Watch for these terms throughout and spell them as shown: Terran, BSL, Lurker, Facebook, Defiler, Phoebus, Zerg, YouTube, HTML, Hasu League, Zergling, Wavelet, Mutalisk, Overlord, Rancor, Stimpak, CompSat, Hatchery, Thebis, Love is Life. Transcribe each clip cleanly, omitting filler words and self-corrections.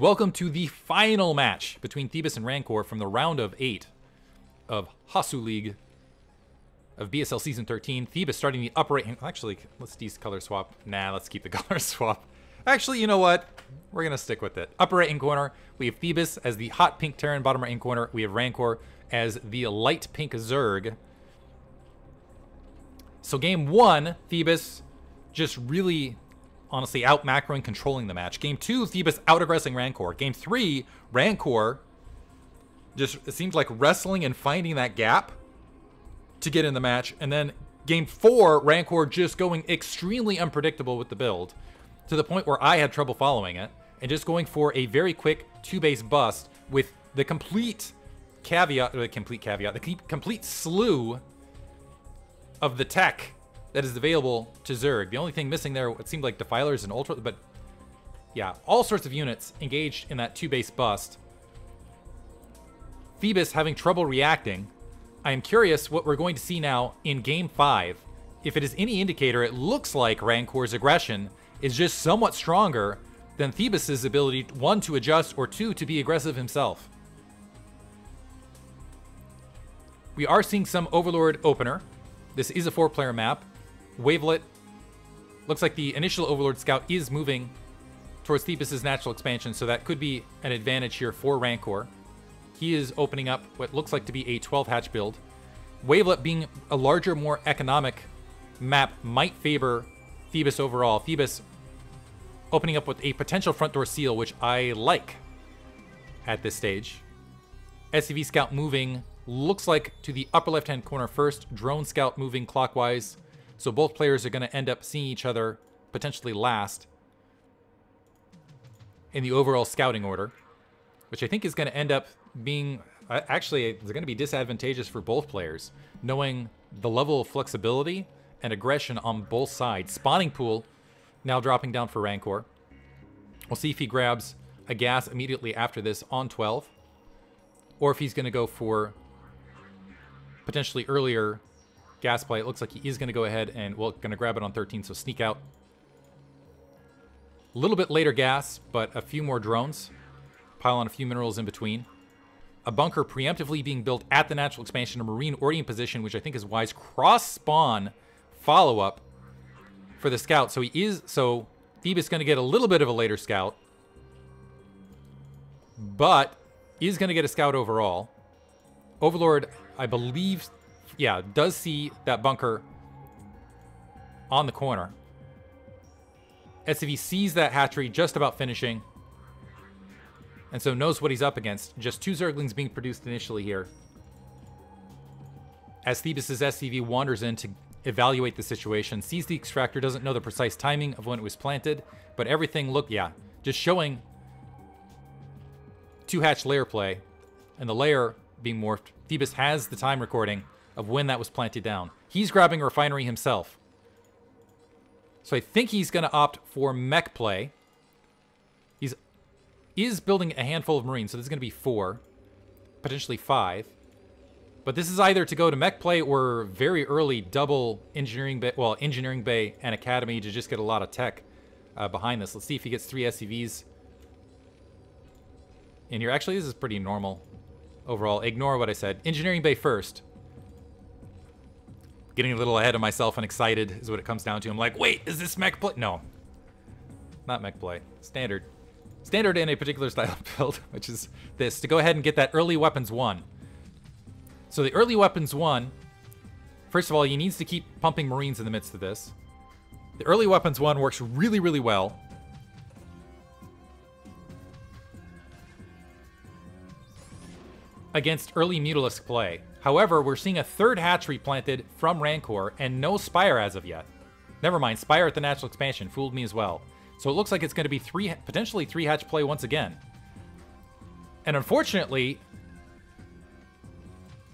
welcome to the final match between Thebis and Rancor from the round of 8 of Hasu League of BSL Season 13. Thebis starting the upper right hand. Actually, let's de-color swap. Nah, let's keep the color swap. Actually, you know what? We're going to stick with it. Upper right-hand corner, we have Thebis as the hot pink Terran. Bottom right-hand corner, we have Rancor as the light pink Zerg. So game one, Thebis just really, honestly, out-macroing, controlling the match. Game two, Thebis out-aggressing Rancor. Game three, Rancor just, it seems like, wrestling and finding that gap to get in the match. And then game four, Rancor just going extremely unpredictable with the build, to the point where I had trouble following it, and just going for a very quick two-base bust with the complete slew of the tech that is available to Zerg. The only thing missing there, it seemed like Defilers and Ultra, but yeah, all sorts of units engaged in that two-base bust. Phoebus having trouble reacting. I am curious what we're going to see now in Game 5. If it is any indicator, it looks like Rancor's aggression is just somewhat stronger than Thebis' ability, one, to adjust, or two, to be aggressive himself. We are seeing some Overlord opener. This is a 4-player map. Wavelet, looks like the initial Overlord Scout is moving towards Thebis' natural expansion, so that could be an advantage here for Rancor. He is opening up what looks like to be a 12-hatch build. Wavelet being a larger, more economic map might favor Thebis overall. Thebis opening up with a potential front door seal, which I like at this stage. SCV Scout moving, looks like to the upper left-hand corner first. Drone Scout moving clockwise. So both players are going to end up seeing each other potentially last in the overall scouting order, which I think is going to end up being, actually, it's going to be disadvantageous for both players, knowing the level of flexibility and aggression on both sides. Spawning pool now dropping down for Rancor. We'll see if he grabs a gas immediately after this on 12, or if he's going to go for potentially earlier gas play. It looks like he is going to go ahead and, well, going to grab it on 13, so sneak out. A little bit later gas, but a few more drones. Pile on a few minerals in between. A bunker preemptively being built at the natural expansion, a marine already in position, which I think is wise. Cross-spawn follow-up for the scout. So he is, so Thebis going to get a little bit of a later scout, but is going to get a scout overall. Overlord, I believe, yeah, does see that bunker on the corner. SCV sees that hatchery just about finishing, and so knows what he's up against. Just 2 Zerglings being produced initially here, as Thebis' SCV wanders in to evaluate the situation. Sees the extractor, doesn't know the precise timing of when it was planted, but everything looked, yeah, just showing 2-hatch layer play, and the layer being morphed. Thebis has the time recording of when that was planted down. He's grabbing a refinery himself. So I think he's going to opt for mech play. He's is building a handful of Marines, so this is going to be 4, potentially 5. But this is either to go to mech play or very early double engineering bay, well, engineering bay and academy to just get a lot of tech behind this. Let's see if he gets 3 SCVs in here. Actually, this is pretty normal overall. Ignore what I said. Engineering bay first. Getting a little ahead of myself and excited is what it comes down to. I'm like, wait, is this mech play? No, not mech play. Standard. Standard in a particular style of build, which is this. To go ahead and get that early weapons 1. So the early weapons 1, first of all, he needs to keep pumping Marines in the midst of this. The early weapons 1 works really, really well. Against early Mutalisk play. However, we're seeing a 3rd hatchery planted from Rancor and no Spire as of yet. Never mind, Spire at the natural expansion fooled me as well. So it looks like it's going to be potentially three hatch play once again. And unfortunately,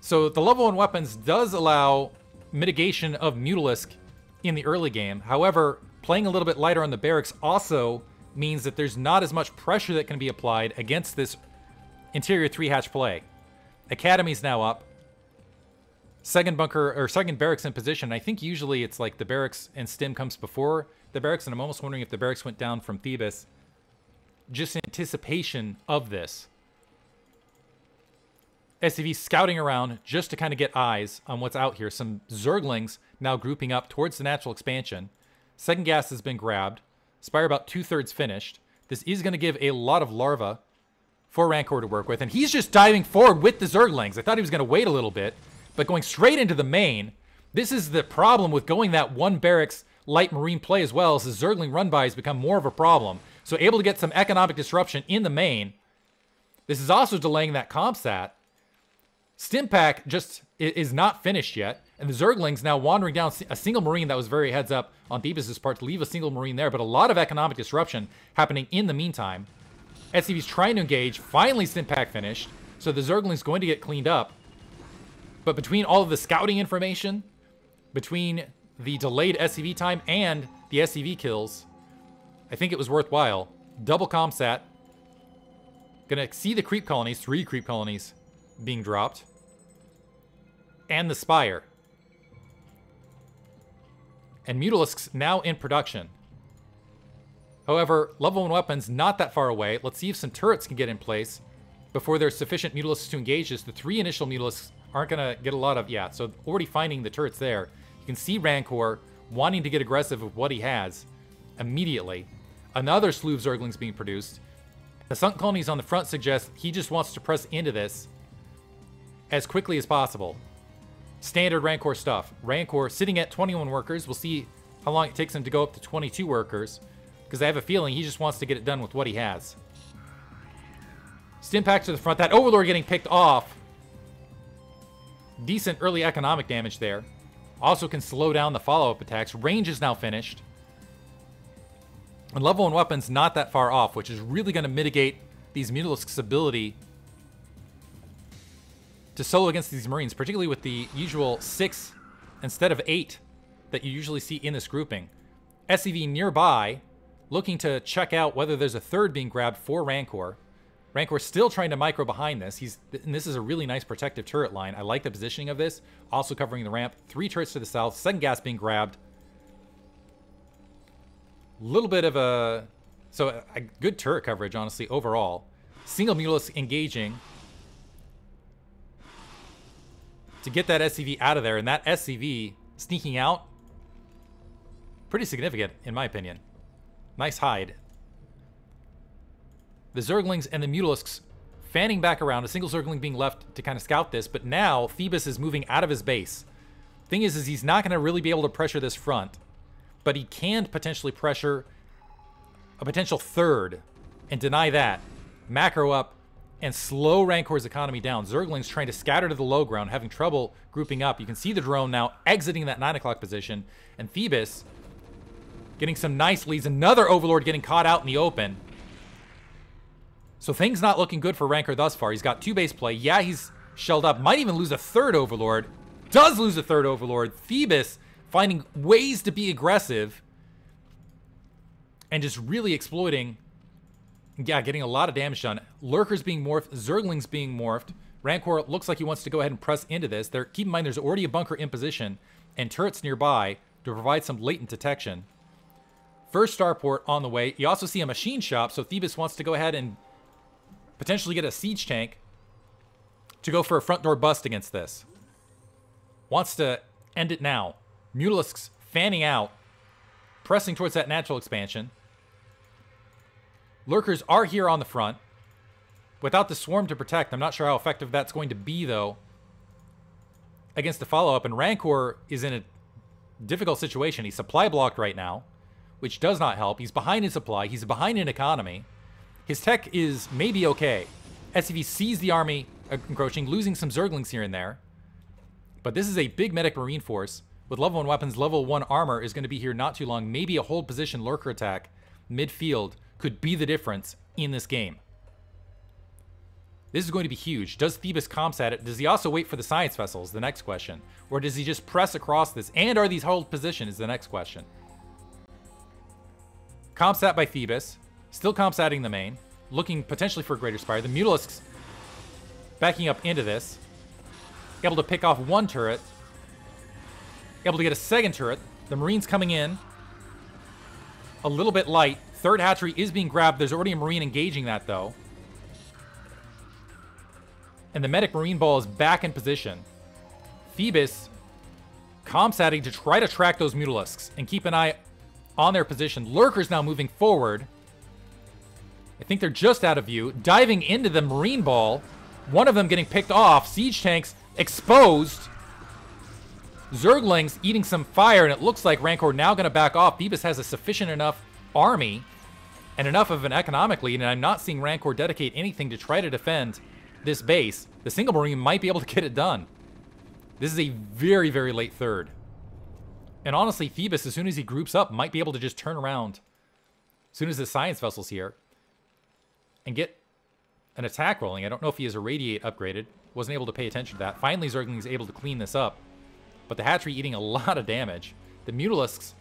so the level 1 weapons does allow mitigation of Mutalisk in the early game. However, playing a little bit lighter on the barracks also means that there's not as much pressure that can be applied against this interior 3-hatch play. Academy's now up. Second bunker, or second barracks in position. I think usually it's like the barracks and stim comes before the barracks, and I'm almost wondering if the barracks went down from Thebis just in anticipation of this. SCV scouting around just to kind of get eyes on what's out here. Some Zerglings now grouping up towards the natural expansion. Second gas has been grabbed. Spire about 2/3 finished. This is going to give a lot of larva for Rancor to work with. And he's just diving forward with the Zerglings. I thought he was going to wait a little bit, but going straight into the main. This is the problem with going that one barracks light marine play as well, as the Zergling run-by has become more of a problem. So able to get some economic disruption in the main. This is also delaying that CompSat. Stimpak just is not finished yet, and the Zerglings now wandering down a single Marine that was very heads up on Thebis' part to leave a single Marine there, but a lot of economic disruption happening in the meantime. SCV's trying to engage, finally Stimpak finished, so the Zergling's going to get cleaned up. But between all of the scouting information, between the delayed SCV time and the SCV kills, I think it was worthwhile. Double CompSat. Gonna see the creep colonies, 3 creep colonies being dropped, and the Spire. And Mutalisks now in production. However, level 1 weapons not that far away. Let's see if some turrets can get in place before there's sufficient Mutalisks to engage this. The 3 initial Mutalisks aren't going to get a lot of... Yeah, so already finding the turrets there. You can see Rancor wanting to get aggressive with what he has immediately. Another slew of Zerglings being produced. The Sunk Colonies on the front suggest he just wants to press into this as quickly as possible. Standard Rancor stuff. Rancor sitting at 21 workers. We'll see how long it takes him to go up to 22 workers, because I have a feeling he just wants to get it done with what he has. Stimpak to the front. That Overlord getting picked off. Decent early economic damage there. Also can slow down the follow-up attacks. Range is now finished. And level 1 weapons not that far off, which is really going to mitigate these Mutalisks' ability to solo against these Marines, particularly with the usual 6 instead of 8 that you usually see in this grouping. SCV nearby, looking to check out whether there's a 3rd being grabbed for Rancor. Rancor still trying to micro behind this. And this is a really nice protective turret line. I like the positioning of this. Also covering the ramp. 3 turrets to the south. Second gas being grabbed. Little bit of a... So a good turret coverage, honestly, overall. Single Mutalisk engaging to get that SCV out of there, and that SCV sneaking out, pretty significant in my opinion. Nice hide. The Zerglings and the Mutalisks fanning back around, a single Zergling being left to kind of scout this, but now Phoebus is moving out of his base. Thing is he's not going to really be able to pressure this front, but he can potentially pressure a potential 3rd and deny that. Macro up and slow Rancor's economy down. Zerglings trying to scatter to the low ground, having trouble grouping up. You can see the drone now exiting that 9 o'clock position, and Thebis getting some nice leads. Another Overlord getting caught out in the open. So things not looking good for Rancor thus far. He's got 2 base play. Yeah, he's shelled up. Might even lose a 3rd Overlord. Does lose a 3rd Overlord. Thebis finding ways to be aggressive and just really exploiting... Yeah, getting a lot of damage done. Lurkers being morphed, Zerglings being morphed. Rancor looks like he wants to go ahead and press into this. There, keep in mind there's already a bunker in position and turrets nearby to provide some latent detection. First starport on the way. You also see a machine shop, so Thebis wants to go ahead and potentially get a siege tank to go for a front door bust against this. Wants to end it now. Mutalisks fanning out, pressing towards that natural expansion. Lurkers are here on the front. Without the swarm to protect, I'm not sure how effective that's going to be, though, against the follow-up. And Rancor is in a difficult situation. He's supply blocked right now, which does not help. He's behind in supply. He's behind in economy. His tech is maybe okay. SCV sees the army encroaching, losing some Zerglings here and there. But this is a big medic marine force. With level 1 weapons, level 1 armor is going to be here not too long. Maybe a hold position lurker attack midfield could be the difference in this game. This is going to be huge. Does Thebis CompSat it? Does he also wait for the science vessels? The next question. Or does he just press across this? And are these hold position? Is the next question. CompSat by Thebis. Still CompSatting the main. Looking potentially for a greater spire. The Mutalisks backing up into this. Able to pick off 1 turret. Able to get a 2nd turret. The Marines coming in. A little bit light. Third hatchery is being grabbed. There's already a Marine engaging that, though. And the Medic Marine Ball is back in position. Phoebus comsatting to try to track those Mutalisks and keep an eye on their position. Lurker's now moving forward. I think they're just out of view. Diving into the Marine Ball. One of them getting picked off. Siege tanks exposed. Zerglings eating some fire, and it looks like Rancor now going to back off. Phoebus has a sufficient enough army and enough of an economic lead, and I'm not seeing Rancor dedicate anything to try to defend this base. The single Marine might be able to get it done. This is a very, very late third. And honestly, Phoebus, as soon as he groups up, might be able to just turn around as soon as the science vessel's here and get an attack rolling. I don't know if he has a Radiate upgraded. Wasn't able to pay attention to that. Finally, Zergling is able to clean this up. But the hatchery eating a lot of damage. The Mutalisks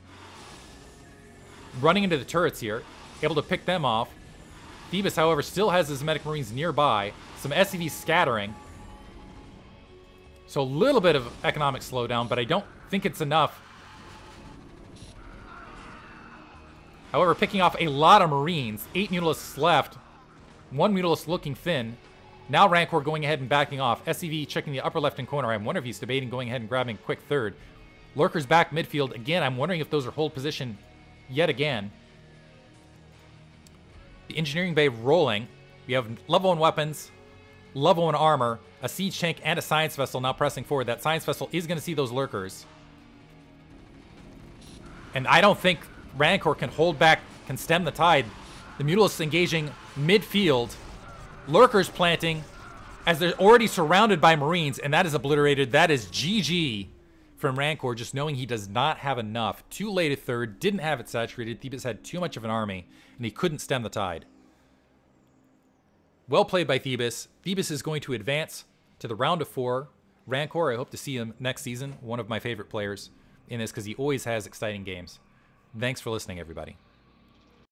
running into the turrets here, able to pick them off. Thebis, however, still has his Medic Marines nearby. Some SCVs scattering. So a little bit of economic slowdown, but I don't think it's enough. However, picking off a lot of Marines. 8 Mutalisks left. 1 Mutalisk looking thin. Now Rancor going ahead and backing off. SCV checking the upper left-hand corner. I wonder if he's debating going ahead and grabbing a quick third. Lurker's back midfield. Again, I'm wondering if those are hold position yet again. The engineering bay rolling. We have level 1 weapons, level 1 armor, a siege tank, and a science vessel now pressing forward. That science vessel is going to see those lurkers. And I don't think Rancor can hold back, can stem the tide. The Mutalisks engaging midfield. Lurkers planting as they're already surrounded by Marines, and that is obliterated. That is GG from Rancor, just knowing he does not have enough. Too late a third, didn't have it saturated. Thebis had too much of an army, and he couldn't stem the tide. Well played by Thebis. Thebis is going to advance to the round of 4. Rancor, I hope to see him next season. One of my favorite players in this because he always has exciting games. Thanks for listening, everybody.